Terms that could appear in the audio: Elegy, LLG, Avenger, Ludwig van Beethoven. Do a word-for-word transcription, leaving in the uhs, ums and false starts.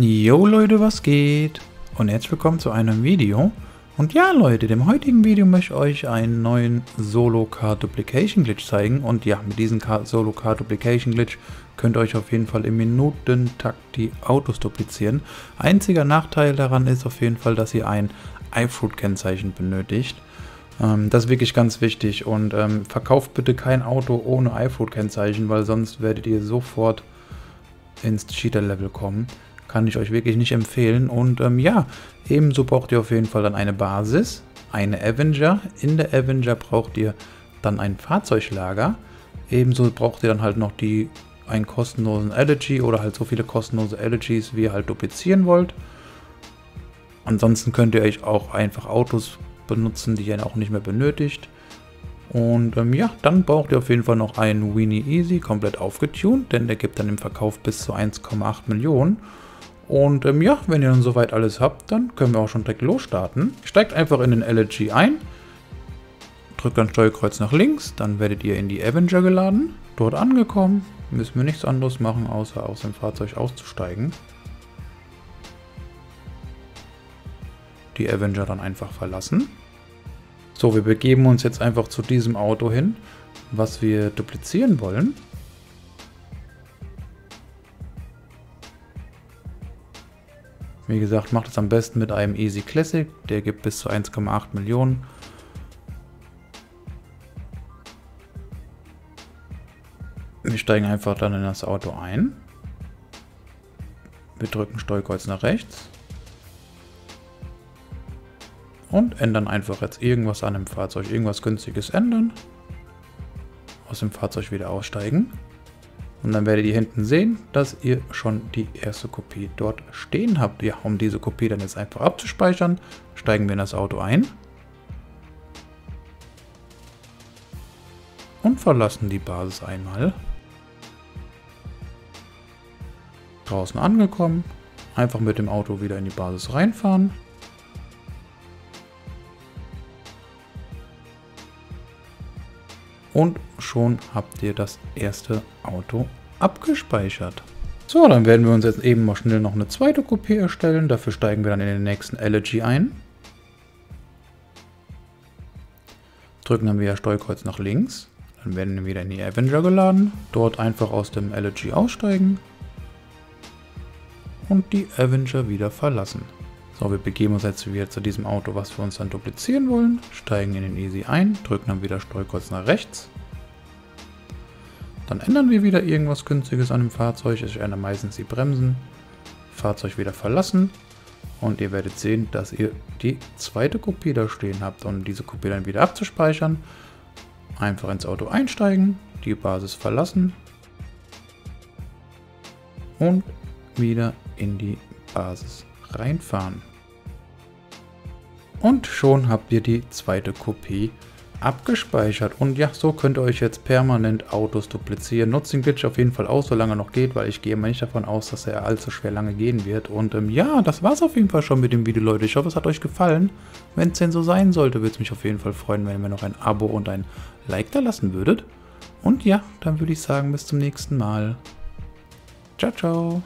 Jo Leute, was geht? Und herzlich willkommen zu einem Video. Und ja Leute, dem heutigen Video möchte ich euch einen neuen Solo-Card-Duplication-Glitch zeigen. Und ja, mit diesem Solo-Card-Duplication-Glitch könnt ihr euch auf jeden Fall im Minutentakt die Autos duplizieren. Einziger Nachteil daran ist auf jeden Fall, dass ihr ein iFruit-Kennzeichen benötigt. Ähm, das ist wirklich ganz wichtig. Und ähm, verkauft bitte kein Auto ohne iFruit-Kennzeichen, weil sonst werdet ihr sofort ins Cheater-Level kommen. Kann ich euch wirklich nicht empfehlen. Und ähm, ja, ebenso braucht ihr auf jeden Fall dann eine Basis, eine Avenger. In der Avenger braucht ihr dann ein Fahrzeuglager. Ebenso braucht ihr dann halt noch die einen kostenlosen Elegy oder halt so viele kostenlose Elegies, wie ihr halt duplizieren wollt. Ansonsten könnt ihr euch auch einfach Autos benutzen, die ihr auch nicht mehr benötigt. Und ähm, ja, dann braucht ihr auf jeden Fall noch einen Weenie Easy, komplett aufgetuned, denn der gibt dann im Verkauf bis zu eins Komma acht Millionen. Und ähm, ja, wenn ihr dann soweit alles habt, dann können wir auch schon direkt losstarten. Steigt einfach in den L L G ein, drückt dann Steuerkreuz nach links, dann werdet ihr in die Avenger geladen. Dort angekommen, müssen wir nichts anderes machen, außer aus dem Fahrzeug auszusteigen. Die Avenger dann einfach verlassen. So, wir begeben uns jetzt einfach zu diesem Auto hin, was wir duplizieren wollen. Wie gesagt, macht es am besten mit einem Easy Classic, der gibt bis zu eins Komma acht Millionen. Wir steigen einfach dann in das Auto ein. Wir drücken Steuerkreuz nach rechts. Und ändern einfach jetzt irgendwas an dem Fahrzeug, irgendwas Günstiges ändern. Aus dem Fahrzeug wieder aussteigen. Und dann werdet ihr hinten sehen, dass ihr schon die erste Kopie dort stehen habt. Ja, um diese Kopie dann jetzt einfach abzuspeichern, steigen wir in das Auto ein. Und verlassen die Basis einmal. Draußen angekommen. Einfach mit dem Auto wieder in die Basis reinfahren. Und schon habt ihr das erste Auto abgespeichert. So, dann werden wir uns jetzt eben mal schnell noch eine zweite Kopie erstellen. Dafür steigen wir dann in den nächsten Elegy ein. Drücken dann wieder Steuerkreuz nach links. Dann werden wir wieder in die Avenger geladen. Dort einfach aus dem Elegy aussteigen. Und die Avenger wieder verlassen. So, wir begeben uns jetzt wieder zu diesem Auto, was wir uns dann duplizieren wollen, steigen in den Easy ein, drücken dann wieder Steuerkreuz nach rechts. Dann ändern wir wieder irgendwas Günstiges an dem Fahrzeug, ich ändere meistens die Bremsen, Fahrzeug wieder verlassen und ihr werdet sehen, dass ihr die zweite Kopie da stehen habt und um diese Kopie dann wieder abzuspeichern. Einfach ins Auto einsteigen, die Basis verlassen und wieder in die Basis reinfahren. Und schon habt ihr die zweite Kopie abgespeichert. Und ja, so könnt ihr euch jetzt permanent Autos duplizieren. Nutzt den Glitch auf jeden Fall aus, solange er noch geht, weil ich gehe immer nicht davon aus, dass er allzu schwer lange gehen wird. Und ähm, ja, das war's auf jeden Fall schon mit dem Video, Leute. Ich hoffe, es hat euch gefallen. Wenn es denn so sein sollte, würde es mich auf jeden Fall freuen, wenn ihr mir noch ein Abo und ein Like da lassen würdet. Und ja, dann würde ich sagen, bis zum nächsten Mal. Ciao, ciao.